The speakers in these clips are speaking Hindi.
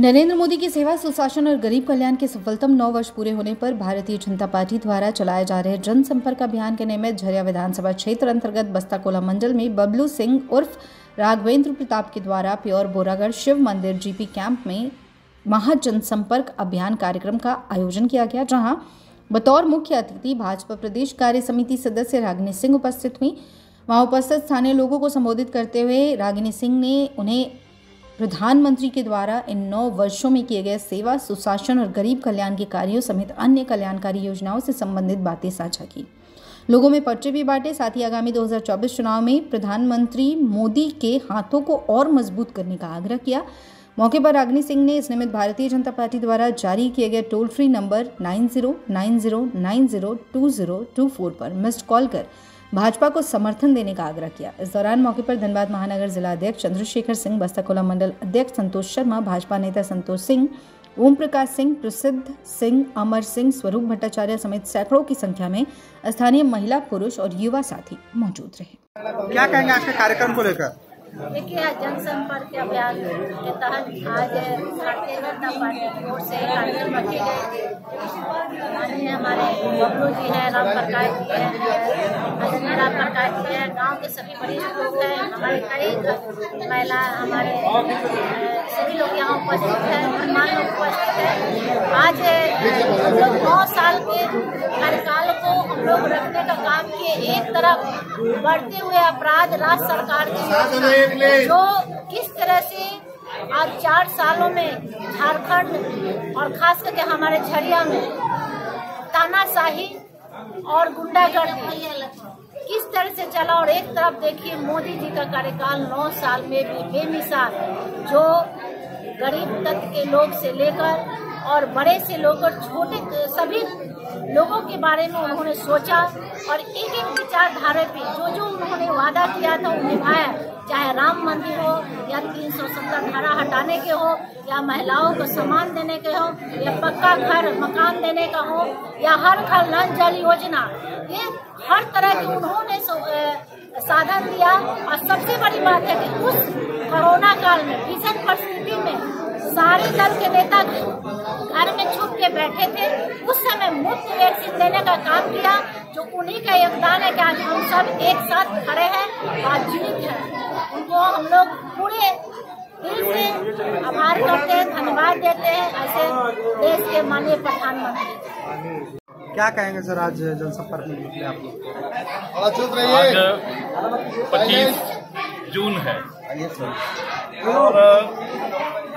नरेंद्र मोदी की सेवा, सुशासन और गरीब कल्याण के सफलतम 9 वर्ष पूरे होने पर भारतीय जनता पार्टी द्वारा चलाए जा रहे जनसंपर्क अभियान के निमित्त झरिया विधानसभा क्षेत्र अंतर्गत बस्ताकोला मंडल में बबलू सिंह उर्फ राघवेंद्र प्रताप के द्वारा प्योर बोरागढ़ शिव मंदिर जीपी कैंप में महाजनसंपर्क अभियान कार्यक्रम का आयोजन किया गया, जहाँ बतौर मुख्य अतिथि भाजपा प्रदेश कार्य समिति सदस्य रागिनी सिंह उपस्थित हुई। वहाँ उपस्थित स्थानीय लोगों को संबोधित करते हुए रागिनी सिंह ने उन्हें प्रधानमंत्री के द्वारा इन 9 वर्षों में किए गए सेवा, सुशासन और गरीब कल्याण के कार्यों समेत अन्य कल्याणकारी योजनाओं से संबंधित बातें साझा की। लोगों में पर्चे भी बांटे। साथ ही आगामी 2024 चुनाव में प्रधानमंत्री मोदी के हाथों को और मजबूत करने का आग्रह किया। मौके पर रागिनी सिंह ने इस निमित्त भारतीय जनता पार्टी द्वारा जारी किए गए टोल फ्री नंबर 9090902024 पर मिस्ड कॉल कर भाजपा को समर्थन देने का आग्रह किया। इस दौरान मौके पर धनबाद महानगर जिला अध्यक्ष चंद्रशेखर सिंह, बस्ताकोला मंडल अध्यक्ष संतोष शर्मा, भाजपा नेता संतोष सिंह, ओम प्रकाश सिंह, प्रसिद्ध सिंह, अमर सिंह, स्वरूप भट्टाचार्य समेत सैकड़ों की संख्या में स्थानीय महिला, पुरुष और युवा साथी मौजूद रहे। क्या कहेंगे आज के कार्यक्रम को लेकर? देखिए, जनसंपर्क अभियान के तहत आज भारतीय जनता पार्टी की ओर से कार्यक्रम रखे गए। माननीय हमारे बबलू जी हैं, राम प्रकाश जी हैं, राम प्रकाश जी हैं, गाँव के सभी वरिष्ठ लोग हैं, हमारे कई महिला, हमारे सभी लोग यहाँ उपस्थित हैं, हमारे लोग उपस्थित हैं। आज हम लोग 9 साल के कार्यकाल को हम लोग रखने का काम किए। एक तरफ बढ़ते हुए अपराध, राज्य सरकार की जो किस तरह से आज 4 सालों में झारखंड और खास करके हमारे झरिया में तानाशाही और गुंडागर्दी किस तरह से चला, और एक तरफ देखिए मोदी जी का कार्यकाल 9 साल में भी बेमिसाल, जो गरीब तक के लोग से लेकर और बड़े से लेकर छोटे सभी लोगों के बारे में उन्होंने सोचा और एक एक विचारधारा पे जो उन्होंने वादा किया था वो निभाया। चाहे राम मंदिर हो, या 370 धारा हटाने के हो, या महिलाओं को सम्मान देने के हो, या पक्का घर मकान देने का हो, या हर घर नल जल योजना, ये हर तरह की उन्होंने साधन दिया। और सबसे बड़ी बात है कि उस कोरोना काल में भीषण परिस्थिति में सारे दल के नेता घर में छुप के बैठे थे, उस समय मुफ्त वैक्सीन देने का काम किया, जो उन्हीं का योगदान है कि आज हम सब एक साथ खड़े हैं और जीवित हैं। उनको हम लोग पूरे दिल से आभार करते हैं, धन्यवाद देते हैं ऐसे देश के माननीय प्रधानमंत्री। क्या कहेंगे सर आज जनसंपर्क में? आज 25 जून है और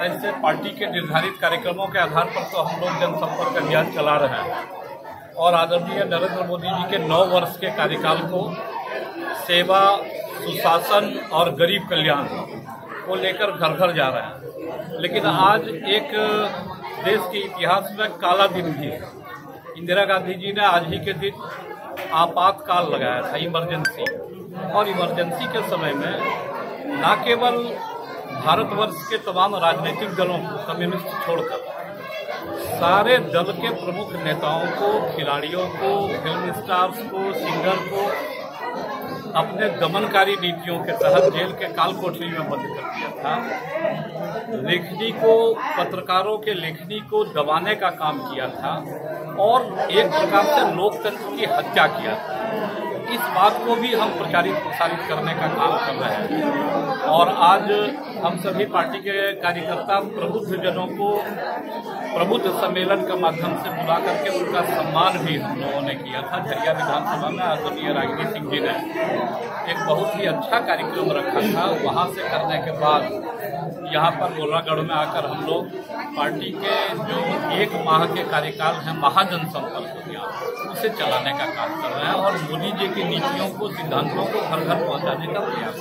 ऐसे पार्टी के निर्धारित कार्यक्रमों के आधार पर तो हम लोग जनसंपर्क अभियान चला रहे हैं और आदरणीय नरेंद्र मोदी जी के 9 वर्ष के कार्यकाल को सेवा, सुशासन और गरीब कल्याण को लेकर घर घर जा रहे हैं। लेकिन आज एक देश के इतिहास में काला दिन भी है। इंदिरा गांधी जी ने आज ही के दिन आपातकाल लगाया था, इमरजेंसी, और इमरजेंसी के समय में न केवल भारतवर्ष के तमाम राजनीतिक दलों को कम्युनिस्ट छोड़कर सारे दल के प्रमुख नेताओं को, खिलाड़ियों को, फिल्म स्टार्स को, सिंगर को अपने दमनकारी नीतियों के तहत जेल के काल कोठरी में बंद कर दिया था। लेखनी को, पत्रकारों के लेखनी को दबाने का काम किया था और एक प्रकार से लोकतंत्र की हत्या किया था। इस बात को भी हम प्रचारित प्रसारित करने का काम कर रहे हैं और आज हम सभी पार्टी के कार्यकर्ता प्रबुद्धजनों को प्रबुद्ध सम्मेलन के माध्यम से बुला करके उनका सम्मान भी हम लोगों ने किया था। झरिया विधानसभा में आदरणीय रागिनी सिंह जी ने एक बहुत ही अच्छा कार्यक्रम रखा था। वहाँ से करने के बाद यहाँ पर बोरागढ़ में आकर हम लोग पार्टी के जो 1 माह के कार्यकाल हैं महाजनसंपर्क अभियान, उसे चलाने का काम कर रहे हैं और मोदी जी की नीतियों को, सिद्धांतों को घर घर पहुँचाने का प्रयास।